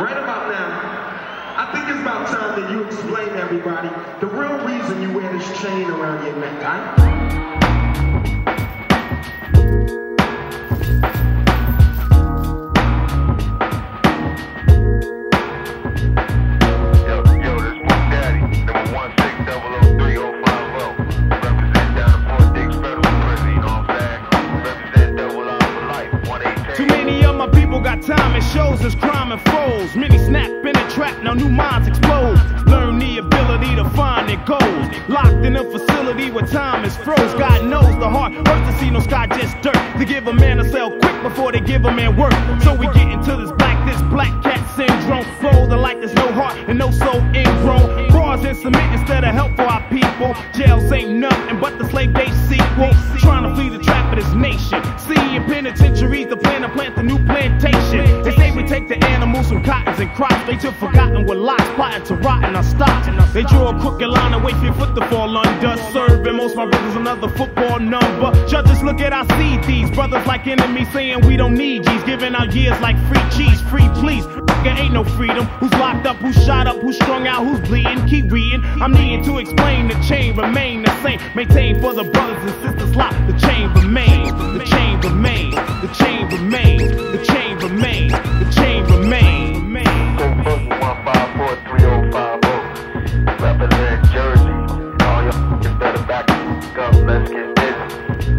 Right about now, I think it's about time that you explain to everybody the real reason you wear this chain around your neck, right? Time it shows as crime unfolds. Many snap in a trap, now new minds explode. Learn the ability to find their goals. Locked in a facility where time is froze. God knows the heart hurts to see no sky, just dirt. To give a man a cell quick before they give a man work. So we get into this black cat syndrome. Fold like there's no heart and no soul ingrown. Bras and cement instead of help for our people. Jails ain't nothing but the slave day sequel. Trying to flee the trap of this nation. See in penitentiaries the plan to plant the new plantation. They say we take the animals from cottons and crops. They just forgotten what lies plotting to rot in our stocks. They drew a crooked line and wait for your foot to fall under. Serving most my brothers another football number. Judges look at our seed thieves. Brothers like enemies saying we don't need G's. Giving out years like free cheese. Free please, there ain't no freedom. Who's locked up, who's shot up, who's strung out, who's bleeding? Keep reading. I'm needing to explain the chain remain the same. Maintain for the brothers and sisters locked. The chain remains, the chain remains, the chain remains, the chain remains, the chain remains. 1543050. Represent Jersey. All y'all just better back up. Let's get busy. Yo,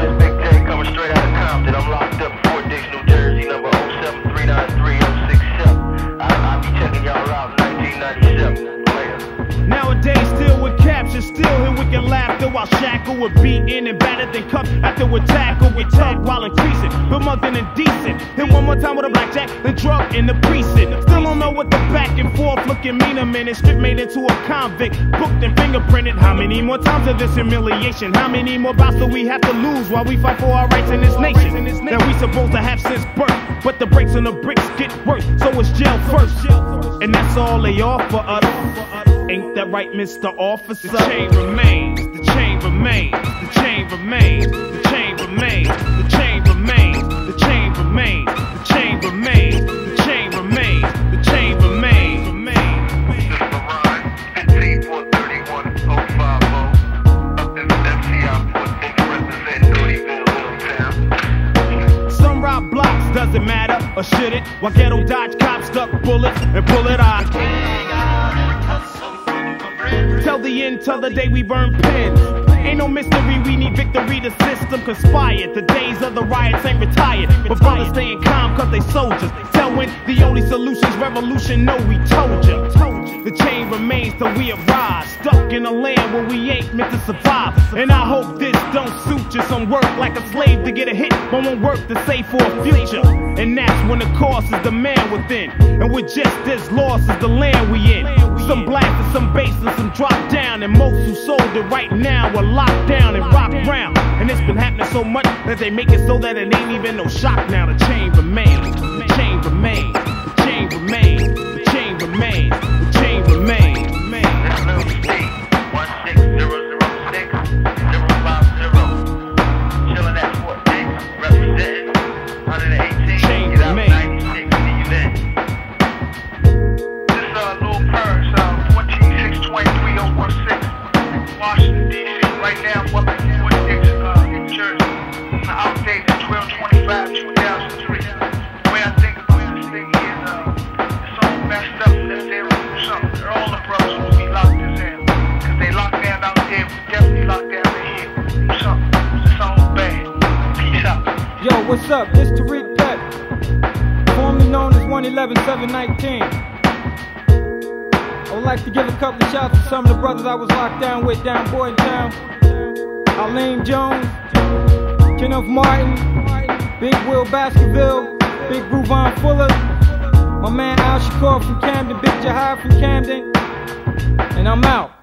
this Big J coming straight out of Compton. I'm locked up in Fort Dix, New Jersey, number 073933067. I'll be checking y'all out in 1997. Later. Nowadays, still with captions, still here with your laughter while shackled with beaten and battered and cuffed after we're tackled. We tug while increasing, but more than indecent. Hit one more time with a blackjack, then drug in the precinct. Still don't know what the back and forth looking mean a minute. Strip made into a convict, booked and fingerprinted. How many more times of this humiliation? How many more bouts do we have to lose while we fight for our rights in this nation that we supposed to have since birth? But the breaks on the bricks get worse, so it's jail first. And that's all they offer us. Ain't that right, Mr. Officer? The chain remains, the chain remains, the chain remains, the chain remains, the chain remains, the chain remains, the chain remains, the chain remains, the chain remains, the chain remains. Blocks, doesn't matter, or should it? While ghetto dodge cops duck bullets and bullet eyes. Till the end, till the day we burn pins. Ain't no mystery, we need victory, the system conspired. The days of the riots ain't retired, but brothers staying calm cause they soldiers. Tell when the only solution's revolution, no we told ya. The chain remains till we arrive, stuck in a land where we ain't meant to survive. And I hope this don't suit you. Some work like a slave to get a hit, but won't work to save for a future. And that's when the cause is the man within, and we're just as lost as the land we in. Some blasted, some baseless, some dropped down, and most who sold it right now are locked down and rock round. And it's been happening so much that they make it so that it ain't even no shock now. The chain remains, the chain remains, the chain remains, the chain remains, the chain remains. This little state, 16006 050. Chillin' at Fort Dix, representing 118. Chain remains. This is our little purse, 2623016, Washington D.C. Right now, I'm up in Fort Dix, New Jersey. I outdated 12/25/2003. The way I think about this thing is, it's all messed up and if they don't do something, they're all the brothers will be locked in there. Cause they locked down out there, we definitely locked down in here. Do something, it's all bad. Peace out. Yo, what's up? This Tariq Peck, formerly known as 111719. I would like to give a couple of shouts to some of the brothers I was locked down with down Boytown. Eileen Jones, Kenneth Martin, Big Will Baskerville, Big Rubon Fuller, my man Al Chacor from Camden, Big Jahai from Camden, and I'm out.